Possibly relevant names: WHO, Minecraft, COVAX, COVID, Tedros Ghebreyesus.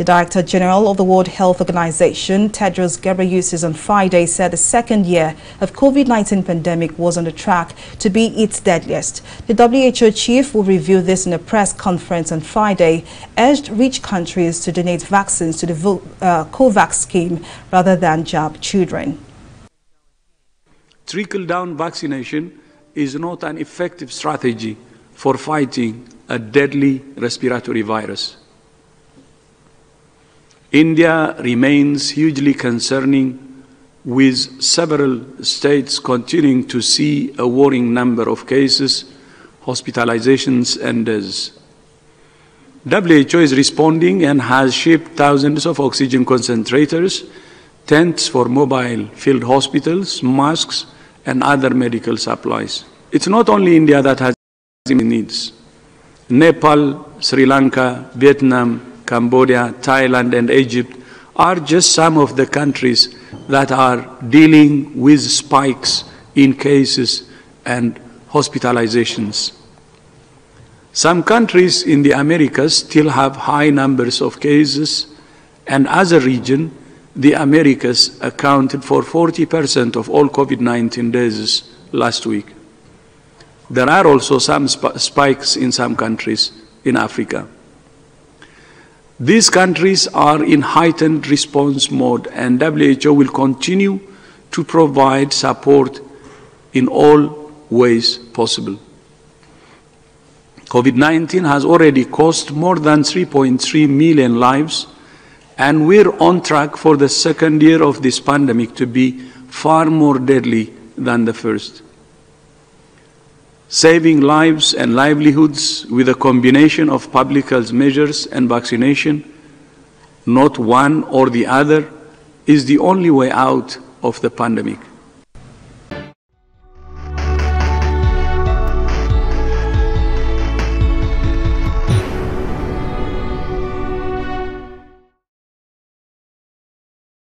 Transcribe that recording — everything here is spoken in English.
The Director General of the World Health Organization, Tedros Ghebreyesus, on Friday said the second year of COVID-19 pandemic was on the track to be its deadliest. The WHO chief will review this in a press conference on Friday, urged rich countries to donate vaccines to the COVAX scheme rather than jab children. Trickle-down vaccination is not an effective strategy for fighting a deadly respiratory virus. India remains hugely concerning, with several states continuing to see a worrying number of cases, hospitalizations and deaths. WHO is responding and has shipped thousands of oxygen concentrators, tents for mobile field hospitals, masks and other medical supplies. It's not only India that has needs. Nepal, Sri Lanka, Vietnam, Cambodia, Thailand and Egypt are just some of the countries that are dealing with spikes in cases and hospitalizations. Some countries in the Americas still have high numbers of cases, and as a region, the Americas accounted for 40% of all COVID-19 deaths last week. There are also some spikes in some countries in Africa. These countries are in heightened response mode, and WHO will continue to provide support in all ways possible. COVID-19 has already cost more than 3.3 million lives, and we're on track for the second year of this pandemic to be far more deadly than the first. Saving lives and livelihoods with a combination of public health measures and vaccination, not one or the other, is the only way out of the pandemic.